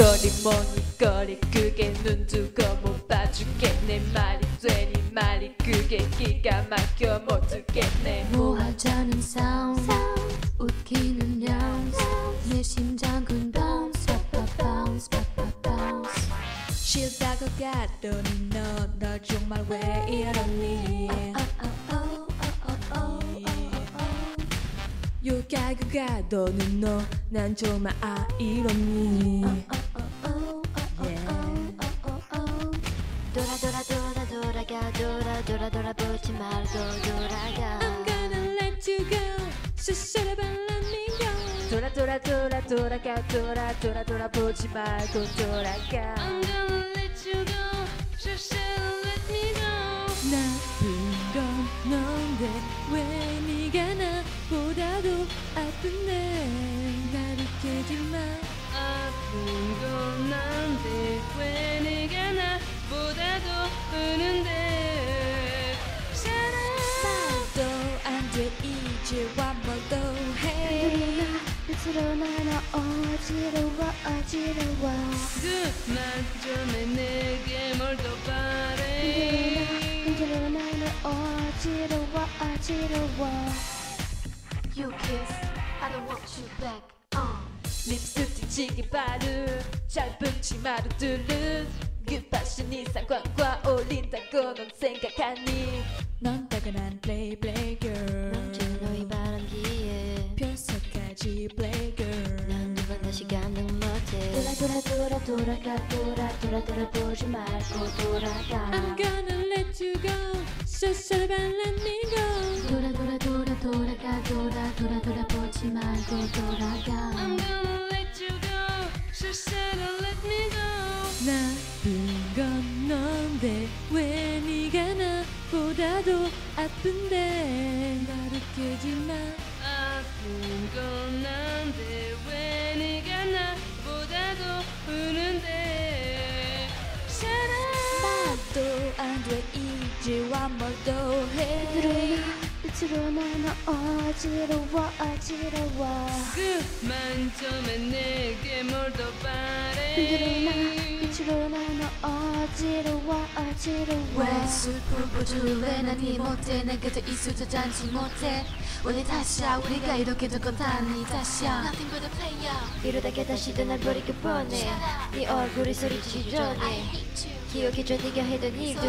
저리 머니거리 그게 눈 두고 못 봐주겠네 말이 되니 말이 그게 기가 막혀 못 듣겠네 뭐 하자는 사운드 웃기는 야옹 내 심장은 bounce bounce bounce 싫다고 가더니 넌 정말 왜 이러니 욕하고 가더니 너 난 정말 아 이러니 돌아 돌아 돌아 돌아가 돌아 돌아 돌아보지 말고 돌아가 I'm gonna let you go So shut up and let me go 돌아 돌아 돌아 돌아가 돌아 돌아 돌아보지 말고 돌아가 I'm gonna let you go So shut up and let me go 나쁜 건 넌데 왜 네가 나보다도 아픈데 날 웃기지 마 아픈 건 난데 왜 네가 나보다도 우는데 말도 안 돼 이제와 뭘도 해 끝으로 나 어지러워 어지러워 그만 좀 해 내게 뭘 더 바래 끝으로 나 어지러워 어지러워 You kiss, I don't want you back 립스틱 튀기기 바르 잘 붙이마루 두르 그 패션 이상 광과 어울린다고 넌 생각하니 넌 따끈한 play play girl 넘치는 너의 바람기에 변석까지 play girl 난 두 번 다시 감당 못해 돌아 돌아 돌아 돌아가 돌아 돌아 돌아보지 말고 돌아가 I'm gonna let you go So shut up and let me go 돌아 돌아 돌아 돌아가 돌아 돌아 돌아보지 말고 돌아가 I'm gonna let you go So shut up let me go 나쁜 건 넌데 왜 네가 나보다도 아픈데 날 웃기지 마 아픈 건 넌데 왜 네가 나보다도 우는데 Shut up 말도 안 돼 이제와 뭘 더 해 끝으로 나 어지러워 어지러워 그만 좀 해 내게 뭘 더 바래 끝으로 나 어지러워 어지러워 왜 슬픈 부주에 난 이 못해 난 그저 이술도 잔치 못해 원래 다시야 우리가 이렇게 된 건 다 네 다시야 Nothing but a player 이러다가 다시 또 날 버리기 뻔해 네 얼굴이 소리치기 전에 기억해줘 네가 해던 일도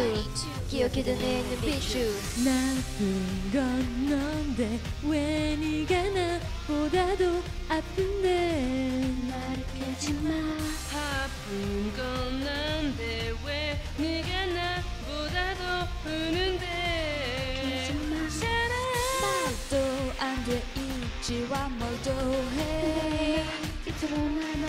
기억해도 내 눈빛도 나쁜 건 넌데 왜 네가 나보다도 아픈데 날 웃기지 마 아픈 건 넌데 왜 네가 나보다도 우는데 웃기지 마 말도 안 돼 이제와 뭘 더 해 끝으로 나